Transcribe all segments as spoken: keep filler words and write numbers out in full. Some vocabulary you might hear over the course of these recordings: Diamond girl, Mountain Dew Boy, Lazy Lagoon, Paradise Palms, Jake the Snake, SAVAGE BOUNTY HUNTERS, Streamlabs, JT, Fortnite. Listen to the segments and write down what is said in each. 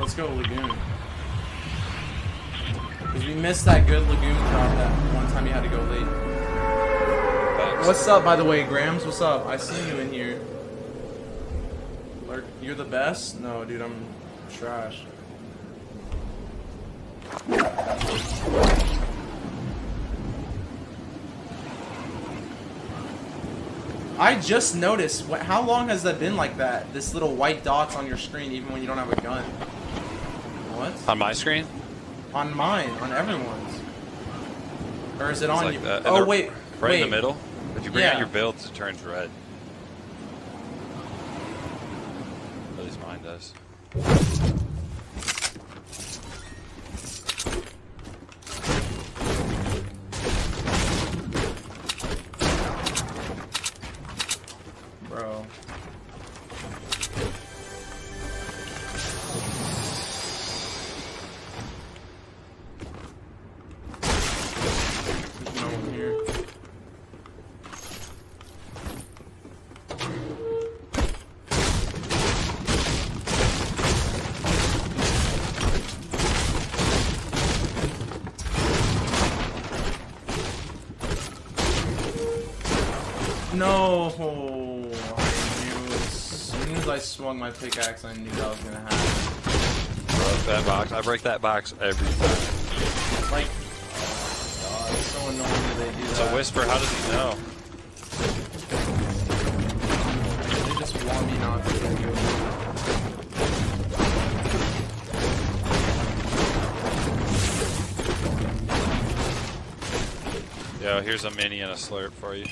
Let's go Lagoon. Because we missed that good Lagoon drop that one time you had to go late. Thanks. What's up, by the way, Grams? What's up? I seen you in here. Lurk, you're the best? No, dude, I'm trash. I just noticed, what, how long has that been like that? This little white dots on your screen even when you don't have a gun. What? On my screen? On mine, on everyone's. Or is it it's on like you? That. Oh, the, wait. Right wait. in the middle? If you bring yeah. out your builds, it turns red. At least mine does. My pickaxe, I knew that was gonna happen. Broke that box. I break that box every time. Like, oh God, it's so annoying that they do that. It's a whisper. How does he know? They just want me not to get good. Yo, here's a mini and a slurp for you.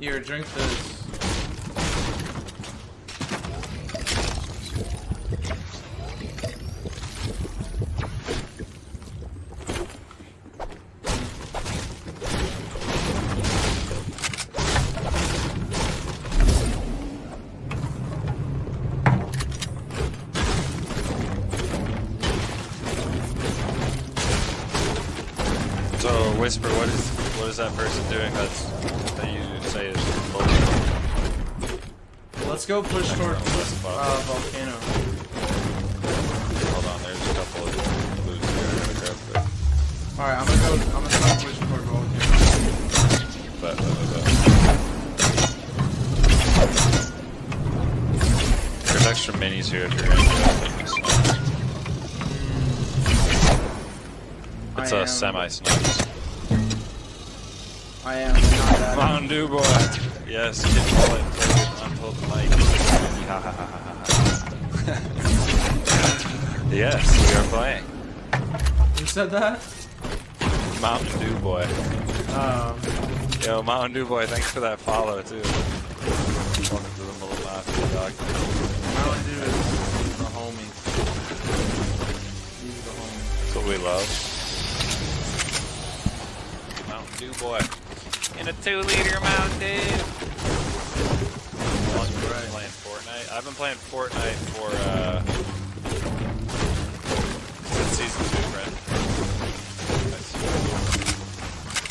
Here, drink this. So, Whisper, what is what is that person doing? That's Let's go push toward uh, volcano. Hold on, there's a couple of blues here. Alright, I'm gonna go. I'm gonna stop pushing toward volcano. But, but, but. There's extra minis here if you're gonna do it. It's a semi-snipes. I am. Mountain Dew Boy. Yes, get the bullet. Yes, we are playing. Who said that? Mountain Dew Boy. Um. Yo, Mountain Dew Boy, thanks for that follow too. Welcome to the middle laughing dog. Mountain Dew is the homie. He's the homie. That's what we love. Mountain Dew Boy. In a two-liter Mountain Dew. I've been playing Fortnite. I've been playing Fortnite for uh, since season two, friend.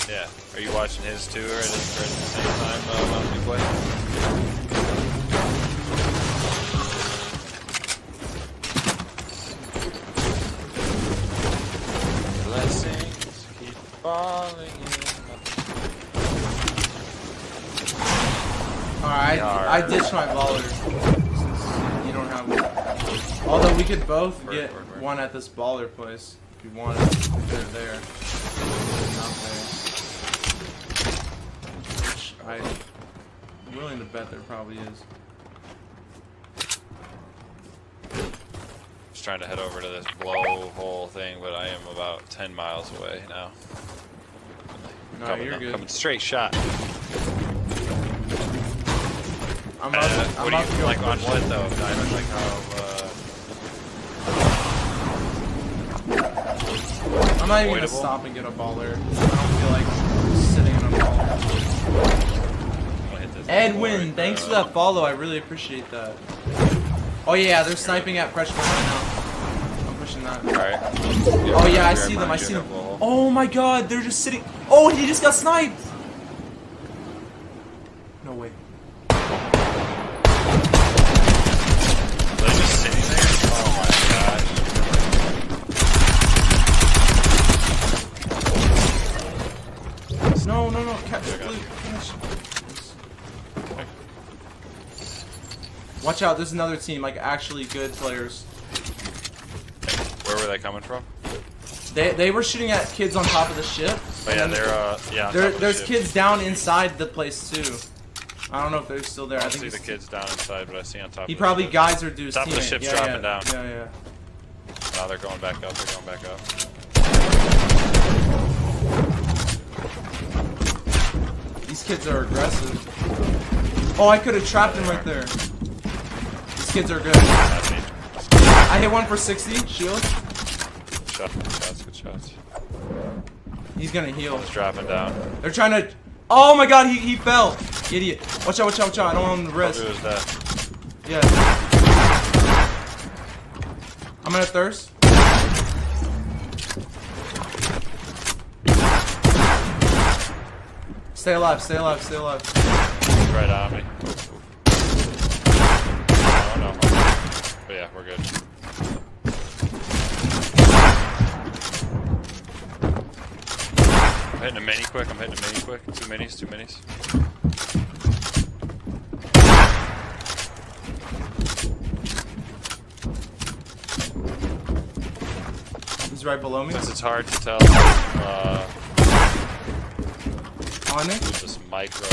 Yeah. Are you watching his too, or at the same time uh, when we play? Blessings keep falling in. Alright. Yeah. I ditched my baller, since you don't have one. Although we could both bird, get bird, bird. one at this baller place, if you wanted, if they're there. If they're not there. I'm willing to bet there probably is. Just trying to head over to this blowhole thing, but I am about ten miles away now. No, coming, you're good. Coming straight shot. I'm about uh, to, I'm what about do you, to like on what though, Diamond? Like how, uh... I'm not even gonna stop and get a baller. I don't feel like sitting in a baller. Edwin, thanks for that follow, I really appreciate that. Oh yeah, they're sniping at Freshman right now. I'm pushing that. Alright. Oh yeah, I see them, I see them. Oh my god, they're just sitting- Oh, he just got sniped! No way. No, no, no, catch the blue. Catch. Okay. Watch out, there's another team, like actually good players. Where were they coming from? They they were shooting at kids on top of the ship. Oh yeah, they're uh yeah. There, there's ship. kids down inside the place too. I don't know if they're still there. I, I think see the kids down inside, but I see on top. He of the probably ship. guys are dudes. Top teammate. of the ship's yeah, dropping yeah, down. Yeah, yeah. Now oh, they're going back up. They're going back up. These kids are aggressive. Oh, I could have trapped him right there. These kids are good. I hit one for sixty. Shield. Good shots, good shots, good shots. He's gonna heal. He's dropping down. They're trying to... Oh my god, he, he fell. Idiot. Watch out, watch out, watch out. I don't want him to risk. I'll do his death. Yeah. I'm gonna thirst. Stay alive, stay alive, stay alive. He's right on me. Oh no. But yeah, we're good. I'm hitting a mini quick, I'm hitting a mini quick. Two minis, two minis. He's right below me? Because it's hard to tell. Uh, On it? Just micro.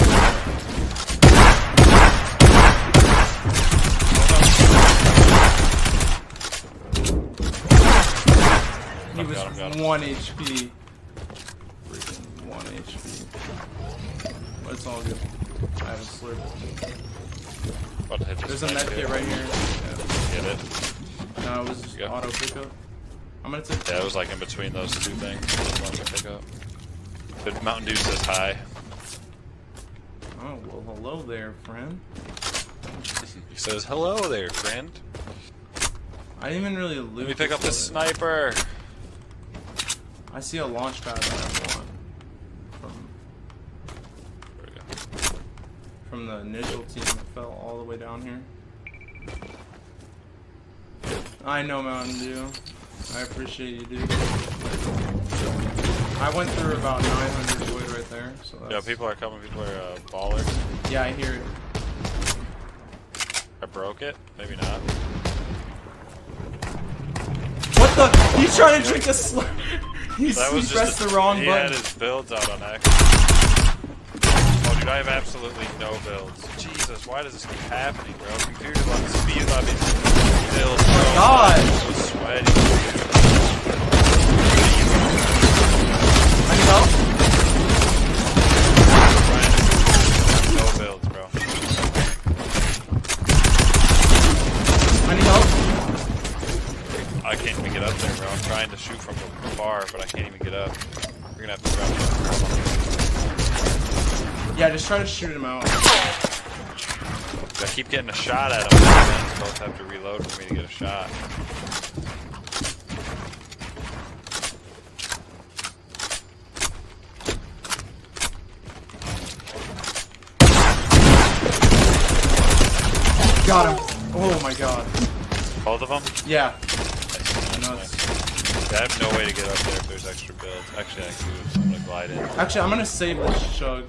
He was got him, got him. one H P. one H P. But it's all good. I have a slurp. There's a med kit right here. Yeah. Get it? No, it was just auto pickup. I'm gonna take. Yeah, it was like in between those two things. Auto pickup. But Mountain Dew says hi. Oh, well, hello there, friend. He says, hello there, friend. I didn't even really lose. Let me pick up the sniper. I see a launch pad that I want. From the initial team that fell all the way down here. I know, Mountain Dew. I appreciate you, dude. I went through about nine hundred wood right there. So that's... Yeah, people are coming. People are uh, ballers. Yeah, I hear it. I broke it. Maybe not. What the? He's trying to drink a slurp. He pressed the wrong button. He had his builds out on accident. Dude, I have absolutely no builds. Jesus, why does this keep happening, bro? Computer lobby, speed lobby, build, bro. God! I'm so sweaty. I need help. No builds, bro. I need help. I can't even get up there, bro. I'm trying to shoot from far, but I can't even get up. You're gonna have to grab me. Yeah, just try to shoot him out. I keep getting a shot at him. I both have to reload for me to get a shot. Got him. Oh my god. Both of them? Yeah. Nice. I know it's... I have no way to get up there if there's extra builds. Actually, I do. I'm gonna glide in. Actually, I'm gonna save this chug.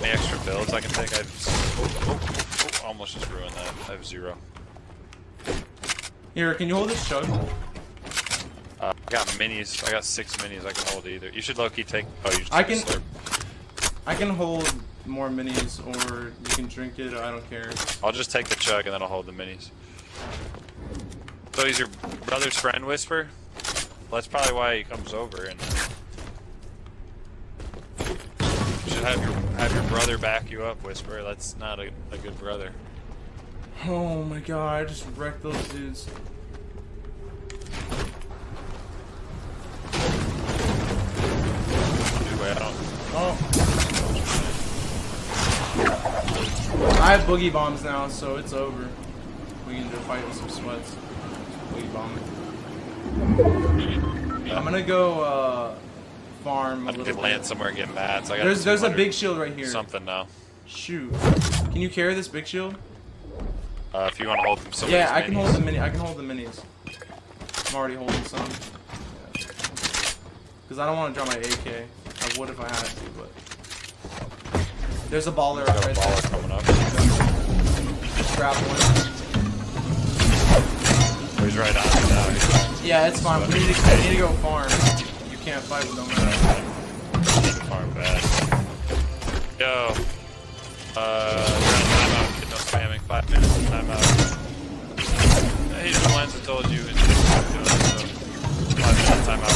Any extra builds I can take? I have, oh, oh, oh, almost just ruined that. I have zero. Here, can you hold this chug? Uh, I got minis. I got six minis. I can hold either. You should low-key take. Oh, you should I can. I can hold more minis, or you can drink it. Or I don't care. I'll just take the chug and then I'll hold the minis. So he's your brother's friend, Whisper. Well, that's probably why he comes over and. Have your have your brother back you up, Whisper. That's not a, a good brother. Oh my god, I just wrecked those dudes. Anyway, I don't... Oh. I have boogie bombs now, so it's over. We can go fight with some sweats. Boogie bombing. I'm gonna go. Uh, Farm. I could land somewhere and get mad. So I got there's there's a big shield right here. Something now. Shoot. Can you carry this big shield? Uh, if you want to hold them. Some yeah, I minis. can hold the mini. I can hold the minis. I'm already holding some. Because I don't want to draw my A K. I would if I had to, but... There's a baller up right baller there. Coming up. Grab one. He's right on it now. Yeah, it's fine. We need to, I need to go farm. You can't fight with them. Farm bad. Yo. Uh, timeout. Kid no spamming. Five minutes of timeout. I hate the lines I told you. Five minutes timeout.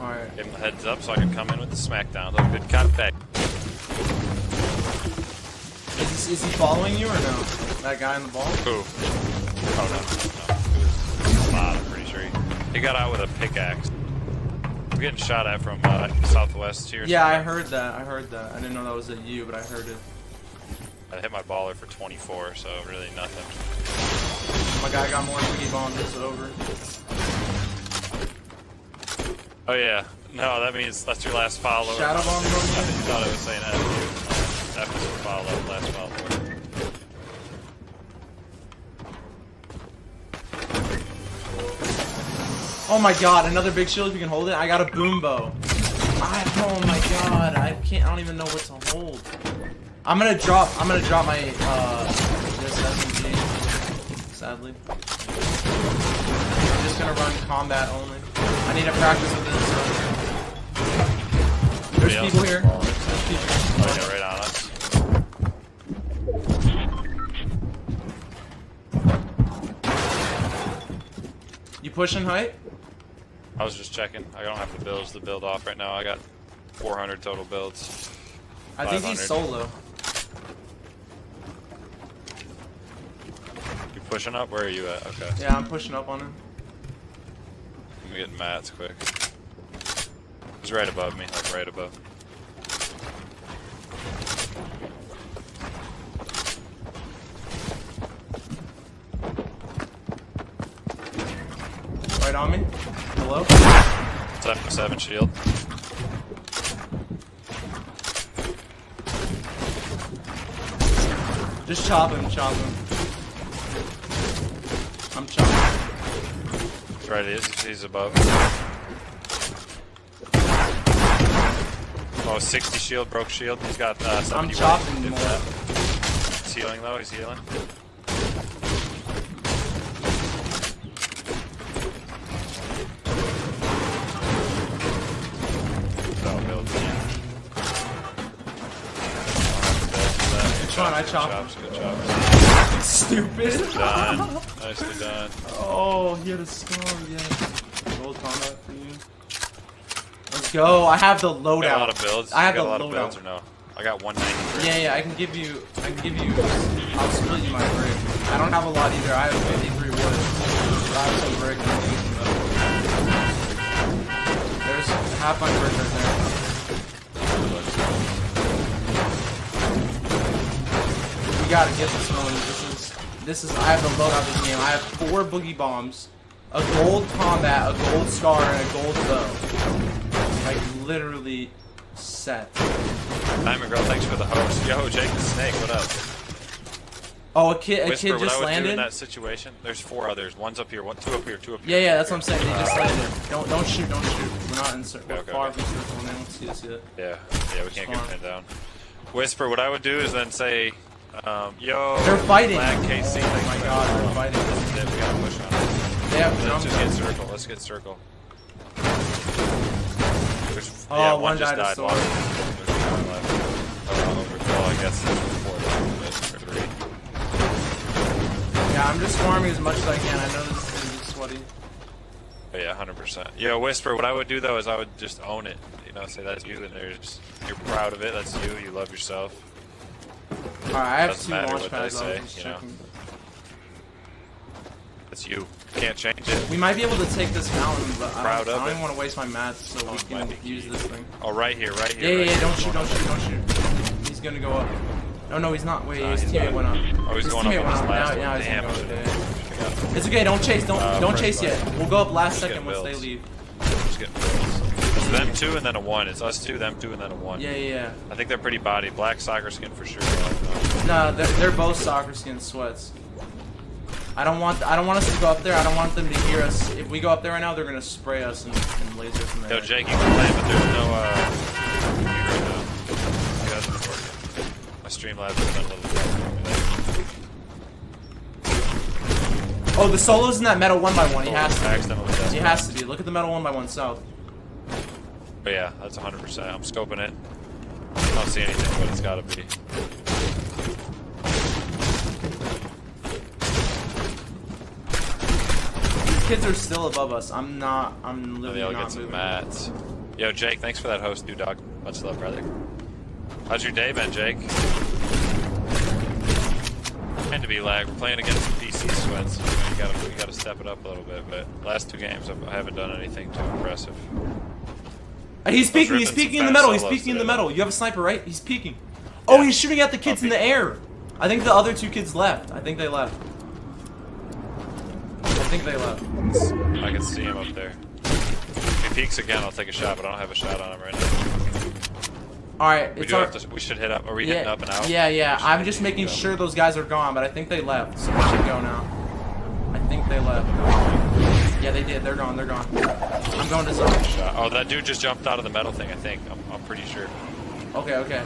Alright. Give him the heads up so I can come in with the smackdown. Look, good contact. Is he, is he following you or no? That guy in the ball? Who? Oh no, no. Bob, I'm pretty sure. He got out with a pickaxe. We're getting shot at from uh, southwest here. Yeah, somewhere. I heard that. I heard that. I didn't know that was at you, but I heard it. I hit my baller for twenty-four, so really nothing. My guy got more boogie bombs, it's over. Oh yeah, no, that means that's your last follow. Shadow bomb going. I thought I was saying that. That was your follow, last follow. Oh my god, another big shield if you can hold it. I got a boom bow. I, oh my god, I can't. I don't even know what to hold. I'm gonna drop. I'm gonna drop my uh this S M G. Sadly, I'm just gonna run combat only. I need to practice with this. There's people here. There's people. Oh, yeah, right on us. You pushing height? I was just checking. I don't have the builds to build off right now. I got four hundred total builds. I think he's solo. You pushing up? Where are you at? Okay. Yeah, I'm pushing up on him. I'm getting mats quick. He's right above me, like right above. Right on me. Hello? It's up for seven shield. Just chop him, chop him. I'm chopping. Right, he is. He's above. Oh, sixty shield, broke shield. He's got uh, I'm chopping him. He's healing though, he's healing. Oh, build. Good I chopped. Good job. Stupid. Done. Nicely done. Oh, he had a scar, yes. Gold combat for you. Let's go. I have the loadout. I got a lot of builds. I have the loadout. Builds or no? I got one ninety-three. Yeah, yeah. I can give you. I can give you. I'll split you my brick. I don't have a lot either. I have fifty-three wood. I have some brick. There's half my brick right there. We gotta get this one. This is. This is, I have the loadout of this game. I have four boogie bombs, a gold combat, a gold scar, and a gold bow. Like, literally set. Diamond girl, thanks for the host. Yo, Jake the Snake, what up? Oh, a kid, a Whisper, kid just landed? In that situation, there's four others. One's up here, one, two up here, two up here. Yeah, yeah, that's what I'm saying. They just landed. Don't, don't shoot, don't shoot. We're not in circle. Okay, okay, far okay. from circle, they don't see us yet. Yeah, yeah, we can't get pinned down. Whisper, what I would do is then say, Um, yo, they're fighting. Black K C, oh my god, they're fighting. This is it. We gotta push on. They have Let's just get circle. Let's get circle. There's, oh, yeah, one, one just died. There's one left. Oh, overkill, I guess. Four, three. Yeah, I'm just farming as much as I can. I know this is gonna be sweaty. But yeah, one hundred percent. Yeah, Whisper, what I would do though is I would just own it. You know, say that's you, and there's you're proud of it. That's you. You love yourself. Alright, I have two launch pads on. You know. That's you. Can't change it. We might be able to take this mountain, but I don't, I don't even want to waste my mats, so we can use this thing. Oh, right here, right here. Yeah, yeah, yeah, don't shoot, don't shoot, don't shoot. He's gonna go up. No, no, he's not. Wait, his teammate went up. Oh, he's going up with his last one. Damn. It's okay, don't chase, don't don't chase yet. We'll go up last second once they leave. Just get builds. It's them two and then a one. It's us two, them two, and then a one. Yeah, yeah, yeah. I think they're pretty body. Black soccer skin for sure. No, they're, they're both soccer skin sweats. I don't want I don't want us to go up there. I don't want them to hear us. If we go up there right now, they're gonna spray us and, and laser from there. Yo, Jake, you can play, but there's no uh. I got it recorded. My Streamlabs has done a little bit. Oh, the solo's in that metal one by one. He has to. He has to be. Look at the metal one by one south. But yeah, that's one hundred percent. I'm scoping it. I don't see anything, but it's gotta be. Kids are still above us. I'm not. I'm literally oh, not moving. Mats. Yo, Jake, thanks for that host, dude. Dog, much love, brother. How's your day been, Jake? Tend to be lag. We're playing against some P C sweats. You gotta, you gotta step it up a little bit. But last two games, I haven't done anything too impressive. He's peeking. He's peeking in the metal. He's peeking in the metal. You have a sniper, right? He's peeking. Oh, yeah. He's shooting at the kids in the air. I think the other two kids left. I think they left. I think they left. I can see him up there. If he peeks again, I'll take a shot, but I don't have a shot on him right now. Alright, we it's do our... have to, we should hit up. Are we yeah, hitting up and out? Yeah, yeah. I'm just making sure those guys are gone, but I think they left, so we should go now. I think they left. Yeah, they did. They're gone. They're gone. I'm going to zone. Oh, that dude just jumped out of the metal thing, I think. I'm, I'm pretty sure. Okay, okay.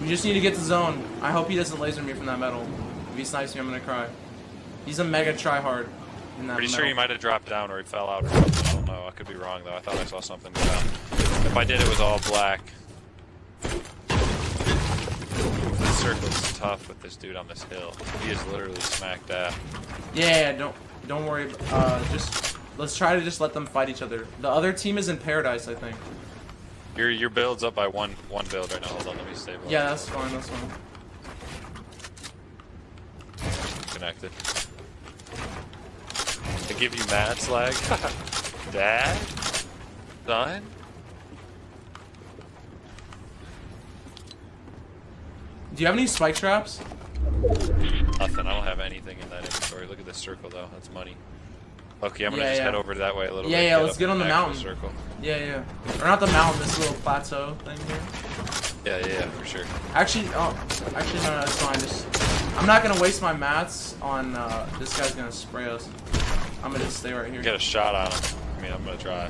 We just need to get to zone. I hope he doesn't laser me from that metal. If he snipes me, I'm going to cry. He's a mega tryhard. Pretty sure he might have dropped down or he fell out or something. I don't know. I could be wrong though. I thought I saw something go down. If I did, it was all black. This circle's tough with this dude on this hill. He is literally smacked at. Yeah, don't don't worry. Uh, just let's try to just let them fight each other. The other team is in paradise, I think. Your your build's up by one one build right now. Hold on, let me stabilize. Yeah, that's fine. That's fine. Connected. I give you mats like dad, son. Do you have any spike traps? Nothing. I don't have anything in that inventory. Look at this circle though. That's money. Okay, I'm gonna yeah, just yeah. head over that way a little yeah, bit. Yeah, yeah. Let's get on the mountain. Circle. Yeah, yeah. Or not the mountain. This little plateau thing here. Yeah, yeah, yeah, for sure. Actually, oh, actually, no, no, that's fine. Just, I'm not gonna waste my mats on. Uh, this guy's gonna spray us. I'm gonna just stay right here. Get a shot on him. I mean, I'm gonna try.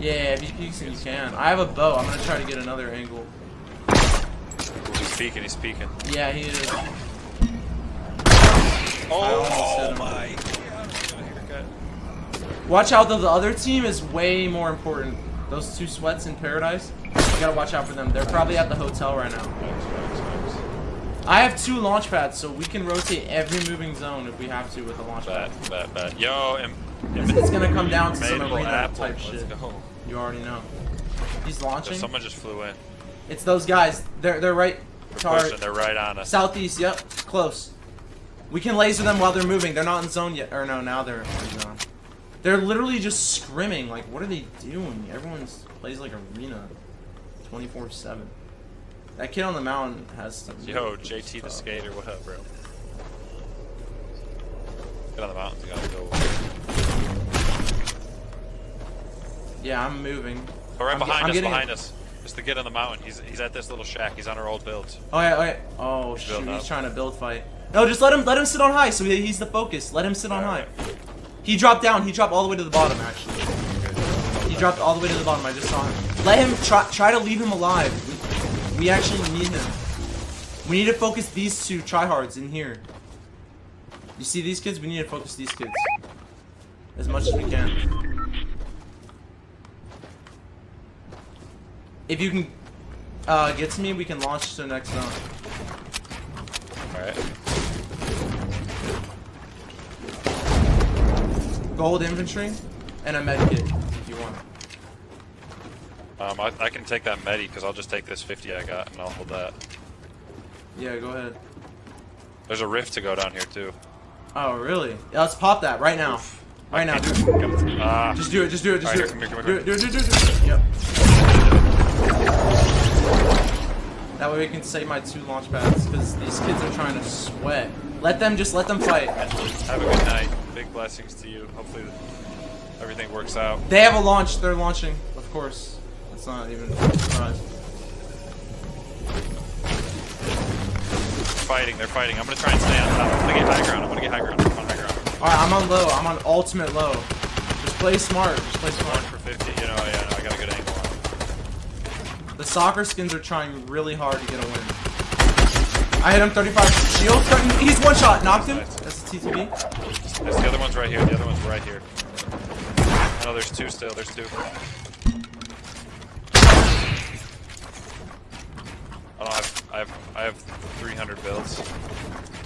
Yeah, if he peeks and you can. I have a bow. I'm gonna try to get another angle. He's peeking, he's peeking. Yeah, he is. Oh my god. Watch out though, the other team is way more important. Those two sweats in paradise, you gotta watch out for them. They're probably at the hotel right now. I have two launch pads, so we can rotate every moving zone if we have to with a launch pad. Bad, bad, bad. Yo, and it's gonna come down to some arena type shit. You already know. He's launching. So someone just flew in. It's those guys. They're they're right. Pushing, they're right on us. Southeast. Yep. Close. We can laser them while they're moving. They're not in zone yet. Or no, now they're in zone. They're literally just scrimming. Like, what are they doing? Everyone's plays like arena, twenty-four seven. That kid on the mountain has some. Yo, J T the skater, what up, bro? Get on the mountain, you gotta go. Yeah, I'm moving. Oh, right I'm behind us, behind it. us. It's the kid on the mountain. He's he's at this little shack. He's on our old build. Oh yeah, okay. Oh he's shoot, he's trying to build fight. No, just let him let him sit on high. So he's the focus. Let him sit all on right. high. He dropped down. He dropped all the way to the bottom, actually. He dropped all the way to the bottom. I just saw him. Let him try try to leave him alive. We actually need him. We need to focus these two tryhards in here. You see these kids? We need to focus these kids as much as we can. If you can uh, get to me, we can launch to the next zone. Alright. Gold infantry and a med kit if you want. Um, I, I can take that medi because I'll just take this fifty I got and I'll hold that. Yeah, go ahead. There's a rift to go down here too. Oh really? Yeah, let's pop that right now. Oof. Right now. Just, uh, just do it. Just do it. Just do it. Come here, come here, come here. Do it. Do it. Do it. Do it. Yep. That way we can save my two launch pads because these kids are trying to sweat. Let them just let them fight. Have a good night. Big blessings to you. Hopefully everything works out. They have a launch. They're launching, of course. It's not even a surprise. Fighting, they're fighting. I'm gonna try and stay on top. I'm gonna get high ground. I'm gonna get high ground. I'm on high ground. Alright, I'm on low. I'm on ultimate low. Just play smart. Just play smart. one for fifty. You know, yeah, no, I got a good angle on it. The soccer skins are trying really hard to get a win. I hit him thirty-five. Shield threatened. He's one shot. Knocked him. That's the T T B. There's the other one's right here. The other one's right here. No, there's two still. There's two. Oh, I have, I have, I have three hundred builds.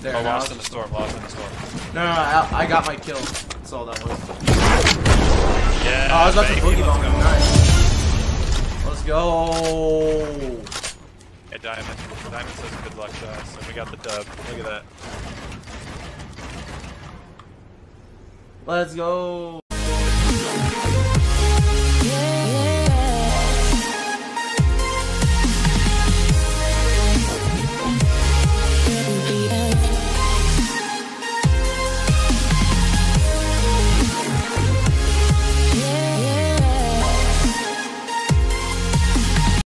There, oh, lost in the storm, lost in the storm. No, no, no I, I got my kill. That's all that was. Yeah, oh, I was about baby, to boogie bomb him. Nice. Let's go. Hey, Diamond. Diamond says good luck to us, and we got the dub. Look at that. Let's go.